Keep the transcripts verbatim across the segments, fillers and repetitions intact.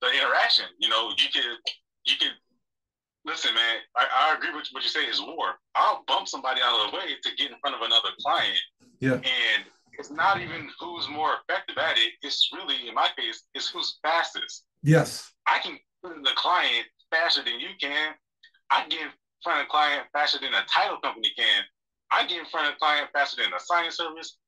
the interaction. You know, you could, you could listen, man, I, I agree with what you say is war. I'll bump somebody out of the way to get in front of another client. Yeah. And it's not even who's more effective at it. It's really, in my case, it's who's fastest. Yes. I can put in the client faster than you can. I can get in front of the client faster than a title company can. I get in front of the client faster than a signing service.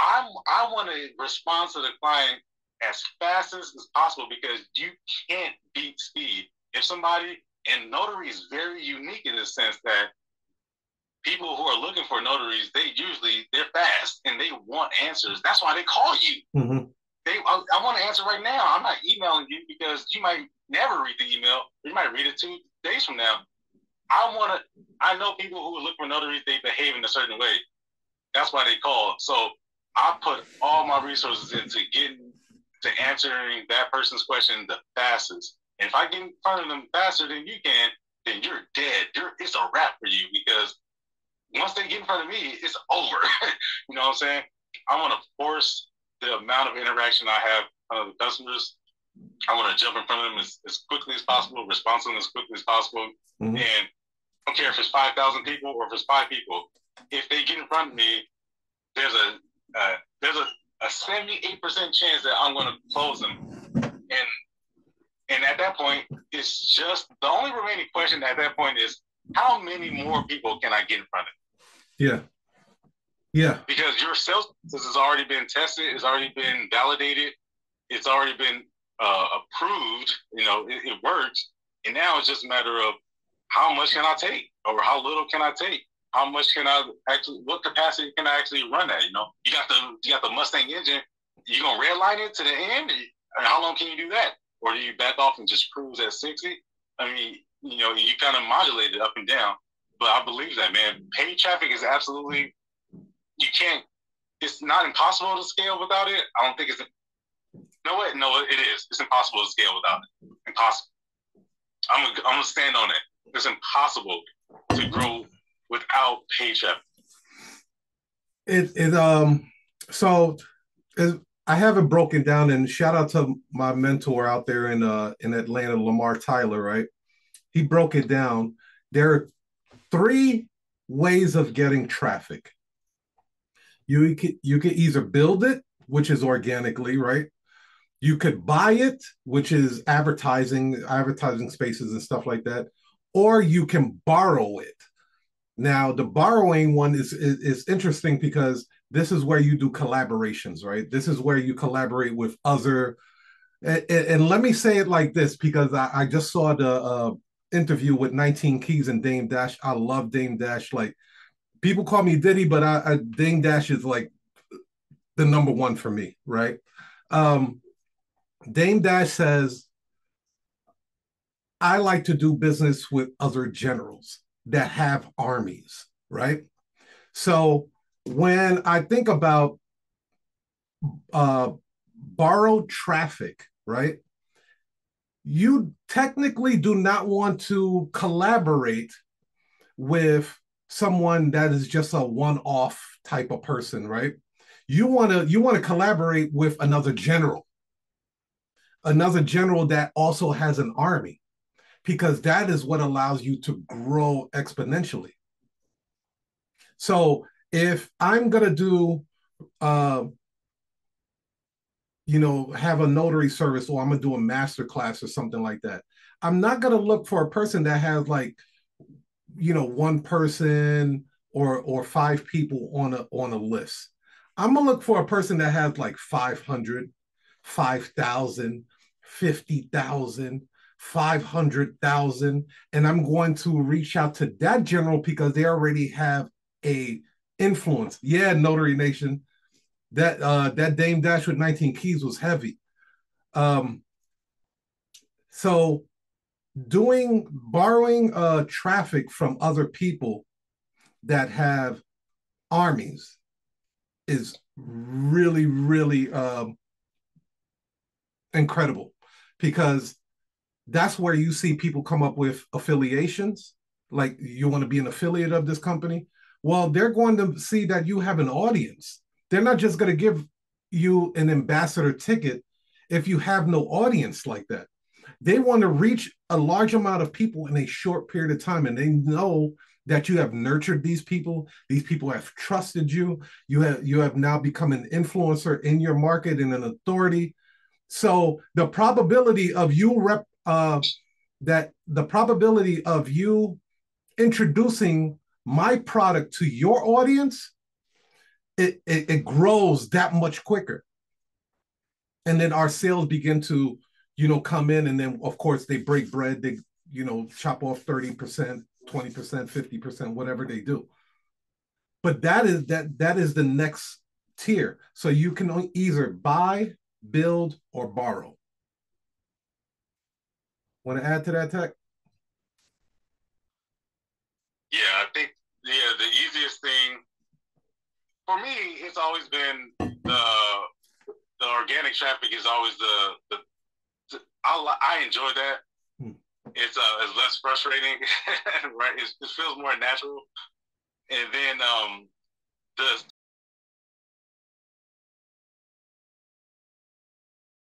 I'm, I want to respond to the client as fast as possible because you can't beat speed. If somebody, and notary is very unique in the sense that people who are looking for notaries, they usually, they're fast and they want answers. That's why they call you. Mm-hmm. They, I, I want to answer right now. I'm not emailing you because you might never read the email. You might read it two days from now. I want to, I know people who look for notaries, they behave in a certain way. That's why they call. So I put all my resources into getting to answering that person's question the fastest. And if I get in front of them faster than you can, then you're dead. You're, it's a wrap for you because once they get in front of me, it's over. You know what I'm saying? I want to force the amount of interaction I have with uh, the customers. I want to jump in front of them as, as quickly as possible, respond to them as quickly as possible. Mm-hmm. And I don't care if it's five thousand people or if it's five people. If they get in front of me, there's a uh, there's a, a seventy-eight percent chance that I'm going to close them. And and at that point, it's just the only remaining question at that point is, how many more people can I get in front of? Yeah. Yeah. Because your sales process has already been tested. It's already been validated. It's already been uh, approved. You know, it, it works. And now it's just a matter of how much can I take or how little can I take? How much can I actually, what capacity can I actually run at? You know, you got the, you got the Mustang engine. You going to redline it to the end? And how long can you do that? Or do you back off and just cruise at sixty? I mean, you know, you kind of modulate it up and down. But I believe that, man. Paid traffic is absolutely, you can't, it's not impossible to scale without it. I don't think it's, no, it, no, it is. It's impossible to scale without it. Impossible. I'm I'm going to stand on it. It's impossible to grow without paid traffic. It, it, um, so, it, I have it broken down, and shout out to my mentor out there in uh in Atlanta, Lamar Tyler, right? He broke it down. There are three ways of getting traffic. You could you could either build it, which is organically, right? You could buy it, which is advertising, advertising spaces and stuff like that, or you can borrow it. Now, the borrowing one is is, is interesting because this is where you do collaborations, right? This is where you collaborate with other, and, and let me say it like this, because I, I just saw the uh, interview with nineteen Keys and Dame Dash. I love Dame Dash. Like, people call me Diddy, but I, I, Dame Dash is like the number one for me, right? Um, Dame Dash says, I like to do business with other generals that have armies, right? So when I think about uh, borrowed traffic, right, you technically do not want to collaborate with someone that is just a one-off type of person, right? You want to you want to collaborate with another general, another general that also has an army, because that is what allows you to grow exponentially. So if I'm going to do, uh, you know, have a notary service, or I'm going to do a master class or something like that, I'm not going to look for a person that has like, you know, one person or or five people on a, on a list. I'm going to look for a person that has like five hundred, five thousand, fifty thousand, five hundred thousand. And I'm going to reach out to that general because they already have a influence. Yeah, Notary Nation, that uh that Dame Dash with nineteen Keys was heavy. Um so doing borrowing uh traffic from other people that have armies is really, really um incredible, because that's where you see people come up with affiliations, like you want to be an affiliate of this company. Well, they're going to see that you have an audience. They're not just going to give you an ambassador ticket if you have no audience like that. They want to reach a large amount of people in a short period of time, and they know that you have nurtured these people. These people have trusted you. You have, you have now become an influencer in your market and an authority. So the probability of you rep, uh, that the probability of you introducing my product to your audience, it, it, it grows that much quicker. And then our sales begin to, you know, come in, and then of course they break bread, they, you know, chop off thirty percent, twenty percent, fifty percent, whatever they do. But that is, that, that is the next tier. So you can either buy, build, or borrow. Want to add to that, Tech? Yeah, I think, yeah, the easiest thing for me, it's always been the, the organic traffic is always the, the, I, I enjoy that. It's uh, it's less frustrating, right? It's, it feels more natural. And then um, the